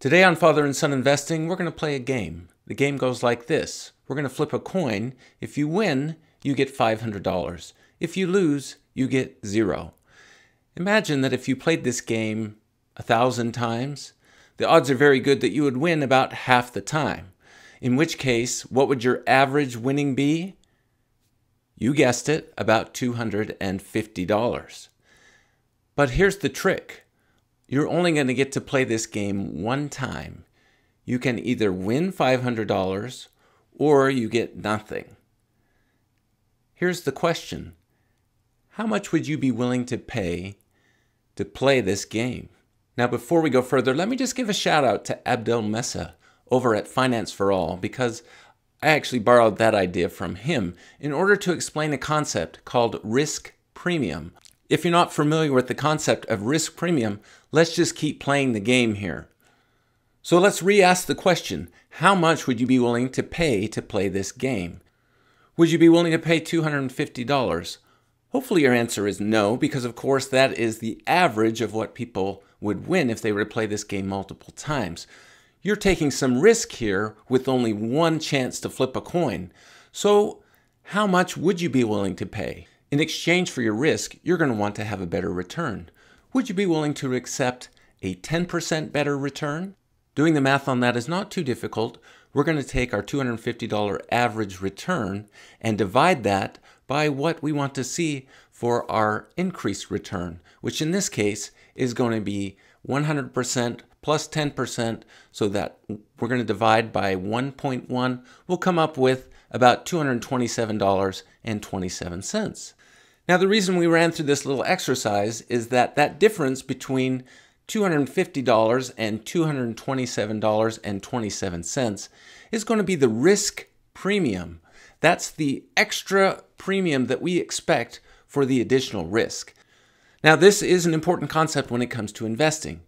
Today on Father and Son Investing, we're going to play a game. The game goes like this. We're going to flip a coin. If you win, you get $500. If you lose, you get $0. Imagine that if you played this game 1,000 times, the odds are very good that you would win about half the time. In which case, what would your average winning be? You guessed it, about $250. But here's the trick. You're only going to get to play this game one time. You can either win $500 or you get nothing. Here's the question. How much would you be willing to pay to play this game? Now, before we go further, let me just give a shout out to Abdel Mesa over at Finance For All, because I actually borrowed that idea from him in order to explain a concept called risk premium. If you're not familiar with the concept of risk premium, let's just keep playing the game here. So let's re-ask the question, how much would you be willing to play this game? Would you be willing to pay $250? Hopefully your answer is no, because of course that is the average of what people would win if they were to play this game multiple times. You're taking some risk here with only one chance to flip a coin. So how much would you be willing to pay? In exchange for your risk, you're going to want to have a better return. Would you be willing to accept a 10% better return? Doing the math on that is not too difficult. We're going to take our $250 average return and divide that by what we want to see for our increased return, which in this case is going to be 100% plus 10%, so that we're going to divide by 1.1. We'll come up with about $227.27. Now, the reason we ran through this little exercise is that difference between $250 and $227.27 is going to be the risk premium. That's the extra premium that we expect for the additional risk. Now, this is an important concept when it comes to investing.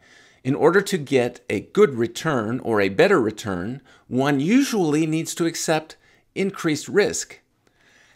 In order to get a good return or a better return, one usually needs to accept increased risk.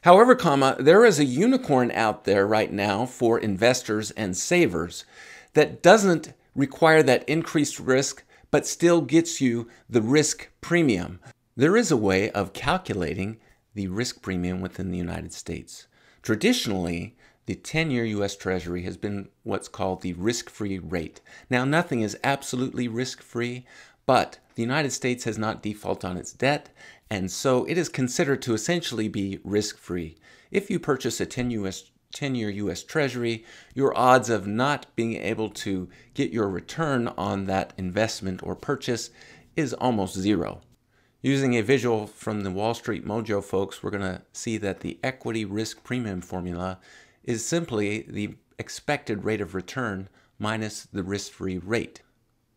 However, there is a unicorn out there right now for investors and savers that doesn't require that increased risk, but still gets you the risk premium. There is a way of calculating the risk premium within the United States. Traditionally, the 10-year U.S. Treasury has been what's called the risk-free rate. Now, nothing is absolutely risk-free, but the United States has not defaulted on its debt, and so it is considered to essentially be risk-free. If you purchase a 10-year U.S. Treasury, your odds of not being able to get your return on that investment or purchase is almost zero. Using a visual from the Wall Street Mojo folks, we're going to see that the equity risk premium formula is simply the expected rate of return minus the risk-free rate.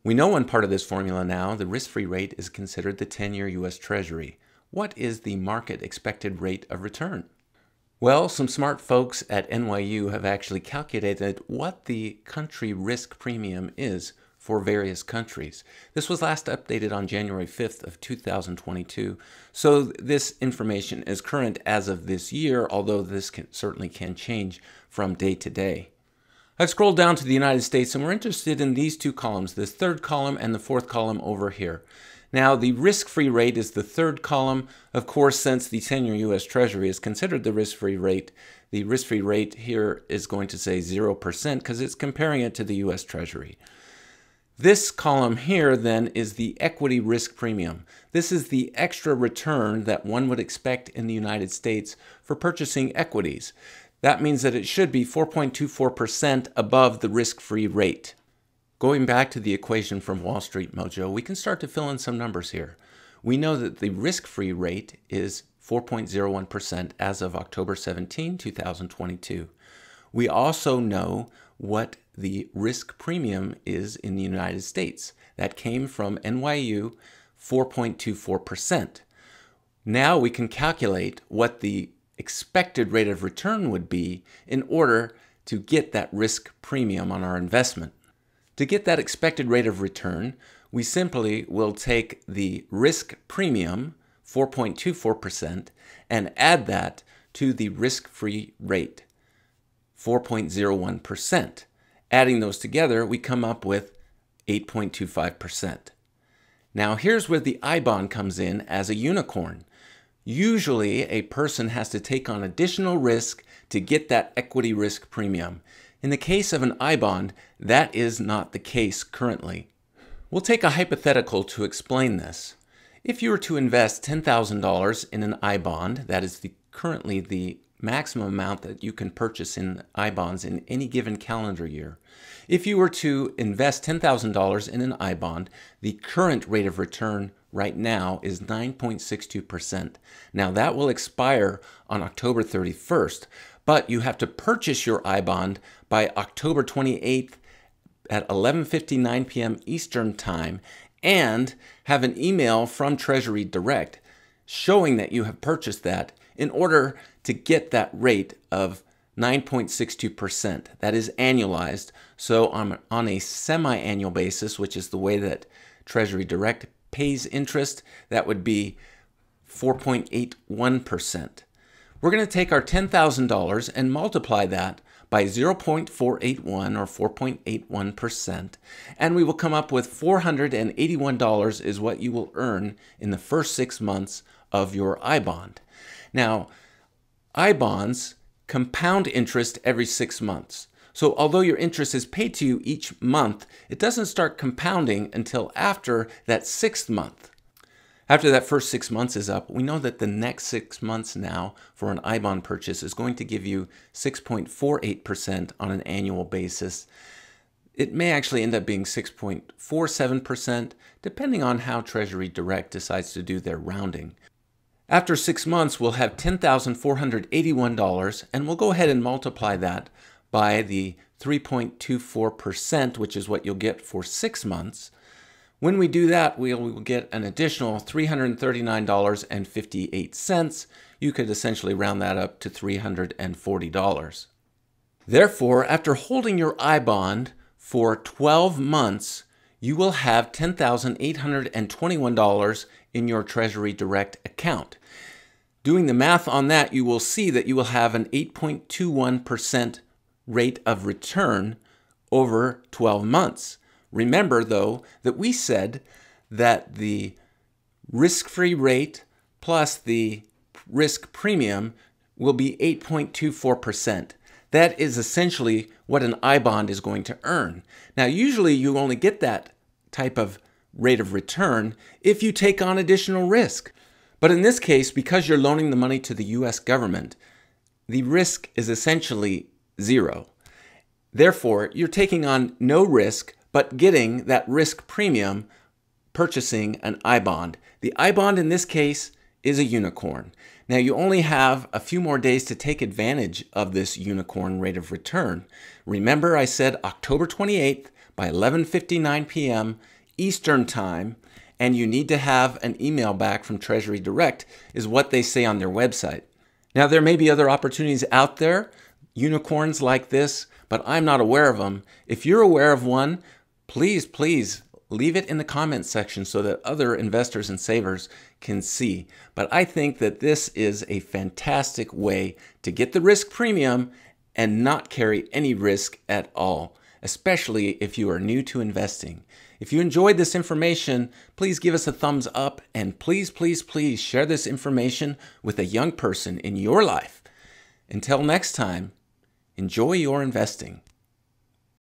We know one part of this formula now. The risk-free rate is considered the 10-year U.S. Treasury. What is the market expected rate of return? Well, some smart folks at NYU have actually calculated what the country risk premium is for various countries. This was last updated on January 5th of 2022, so this information is current as of this year, although this certainly can change from day to day. I've scrolled down to the United States, and we're interested in these two columns, this third column and the fourth column over here. Now, the risk-free rate is the third column. Of course, since the 10-year U.S. Treasury is considered the risk-free rate here is going to say 0% because it's comparing it to the U.S. Treasury. This column here, then, is the equity risk premium. This is the extra return that one would expect in the United States for purchasing equities. That means that it should be 4.24% above the risk-free rate. Going back to the equation from Wall Street Mojo, we can start to fill in some numbers here. We know that the risk-free rate is 4.01% as of October 17, 2022. We also know what the risk premium is in the United States. That came from NYU, 4.24%. Now we can calculate what the expected rate of return would be in order to get that risk premium on our investment. To get that expected rate of return, we simply will take the risk premium, 4.24%, and add that to the risk-free rate, 4.01%. Adding those together, we come up with 8.25%. Now here's where the I-Bond comes in as a unicorn. Usually a person has to take on additional risk to get that equity risk premium. In the case of an I-Bond, that is not the case currently. We'll take a hypothetical to explain this. If you were to invest $10,000 in an I-Bond, that is currently the maximum amount that you can purchase in I-Bonds in any given calendar year. If you were to invest $10,000 in an I-Bond, the current rate of return right now is 9.62%. Now that will expire on October 31st, but you have to purchase your I-Bond by October 28th at 11:59 p.m. Eastern Time and have an email from Treasury Direct showing that you have purchased that in order to get that rate of 9.62%. That is annualized. So on a semi-annual basis, which is the way that Treasury Direct pays interest, that would be 4.81%. We're going to take our $10,000 and multiply that by 0.481 or 4.81%, and we will come up with $481 is what you will earn in the first 6 months of your I-Bond. Now, I-Bonds compound interest every 6 months. So although your interest is paid to you each month, it doesn't start compounding until after that 6th month. After that first 6 months is up, we know that the next 6 months now for an I-Bond purchase is going to give you 6.48% on an annual basis. It may actually end up being 6.47%, depending on how Treasury Direct decides to do their rounding. After 6 months, we'll have $10,481, and we'll go ahead and multiply that by the 3.24%, which is what you'll get for 6 months. When we do that, we will get an additional $339.58. You could essentially round that up to $340. Therefore, after holding your I-Bond for 12 months, you will have $10,821 in your Treasury Direct account. Doing the math on that, you will see that you will have an 8.21% rate of return over 12 months. Remember, though, that we said that the risk-free rate plus the risk premium will be 8.24%. That is essentially what an I-Bond is going to earn. Now, usually you only get that type of rate of return if you take on additional risk. But in this case, because you're loaning the money to the U.S. government, the risk is essentially zero. Therefore, you're taking on no risk, but getting that risk premium purchasing an I-Bond. The I-Bond in this case is a unicorn. Now you only have a few more days to take advantage of this unicorn rate of return. Remember, I said October 28th by 11:59 p.m. Eastern Time, and you need to have an email back from Treasury Direct is what they say on their website. Now there may be other opportunities out there, unicorns like this, but I'm not aware of them. If you're aware of one, please leave it in the comments section so that other investors and savers can see. But I think that this is a fantastic way to get the risk premium and not carry any risk at all, especially if you are new to investing. If you enjoyed this information, please give us a thumbs up, and please share this information with a young person in your life. Until next time, enjoy your investing.